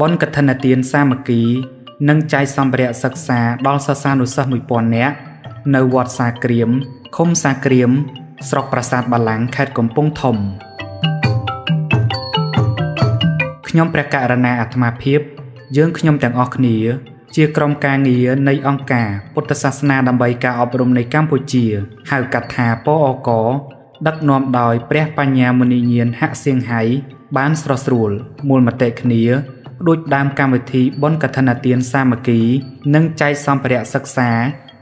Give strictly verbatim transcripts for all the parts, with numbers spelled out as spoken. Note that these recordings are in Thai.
บนกระทนาเตียนสามกีนังใจสัมเบรศักษาดอลซาซานุสมุยปอนเนะในวัดสาเกรียมคมสาเกรียมสรอกประสาทบาลังแคดกลมป้งถมขยมประกาศนาอัตมาเพียบเยื้องขยมแต่งออกเหนือเจียกรมการเงียในองค์การพุทธศาสนาดำใบการอบรมในกัมพูชีหากัดหาปออกอดักนอมดอยเปรียปัญญามณีเงียนหะเสียงไหบ้านสระสูลมูลมาเตะเหนือโดยดามการวิธีบนกัทนาเตียนสามกีนั่งใจสัมปเรียศึกษา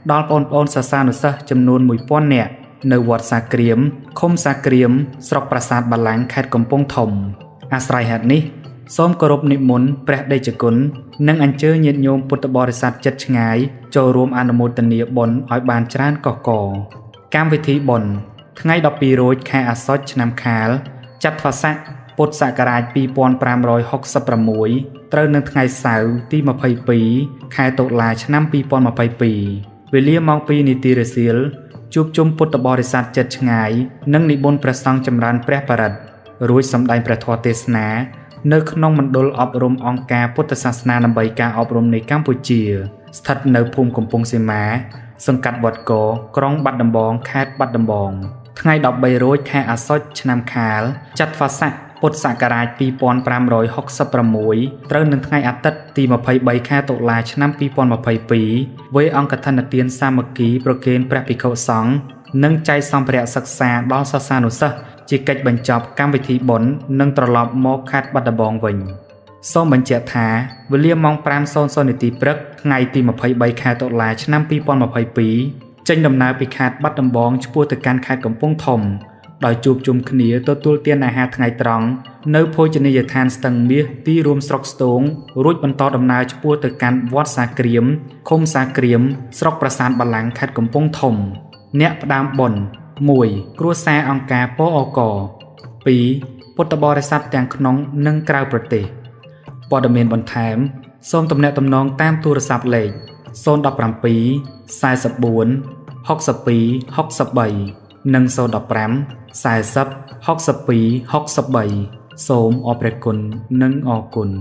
ดอลปอนปอนศาสนาศจำนวนมุยป้อนเนี่ยในวัดสาเกรียมคมสาเกรียมสรอกประสาทบาลังแคดกลมป้งถมอาศัยเหตุนี้ส้มกรบนิมนต์พระเดชกุลนังอัญเชิญเย็นโยมพุทธบริษัทจัดงายโจรวมอนุโมทนีบนอ้อยบานจานก่อก่อการวิธีบนทั้งไงดอกปีโรยแค่อัศจนำขาวจัดภาษาปุตสกราชปีปอนปรามรอยหกสปรมวยเติร์นทั้งไงสาวที่มาภัยปีแค่ตกลายชนะปีปอนมาภัยปีเวลีมองปีนิติเรศิลจุบจุมพุทธบริษัทจัดงายนังนิบนประสังจำรานแปรประดับรู้สำได้ประทอเทศนาเนื้อขนมมันโดนอบรมองค์การพุทธศาสนาดำเนินการอบรมในกัมพูชีสถัดเนื้อภูมิของปงศิมาสังกัดบดโกกรองบัดดำบองแคดบัดดำบองทั้งไงดอกใบโรยแค่อัศจนำขาวจัดฟ้าใสปุตสกราชปีปอนปรามรอยหกสปรมวยเติร์นทั้งไงอัตต์ตีมาภัยใบแค่ตกลายชนะปีปอนมาภัยปีเวองค์การธนเตียนสามกีโปรเกนแปรปิโคสองนั่งใจสองเปรียศักษาดอลซาซานุสจิกัดบรรจบการวิธีบนนั่งตลอดโมคัดบัดบองวิญส้มบรรเจธาเวลีมองปรามโซนโซนิติปรึกไงตีมาภัยใบแคตกลายชนะปีปอนมาภัยปีเจงดำนาปีแคดบัดบองชปูติการแคดกับป้องถมดอยจูบจุมขณีตัวตัวเตียนอาหารไงตรองเนื้อโพชเนียทานสตังเมียที่รวมสรกสตงรุ่ยบรรทอดำนาชปูติการวัดสาเกรียมคมสาเกรียมสรกประสานบาลังแคดกับป้องถมเนะประดามบนมวยกลัวแซองกาโปออกอปีพุทธบริษัทแตงขนงนึ่งกราวประเตปอดเมนบนแถมโซนตำแหน่งตำนองแต้มตูรศัพท์เหล็กโซนดอกปรำปีสายสับบุญฮอกสปีฮอกสบใบนึ่งโซนดอกปรำสายซับฮอกสปีฮอกสบใบโสมอเปรกุลนึ่งออกุล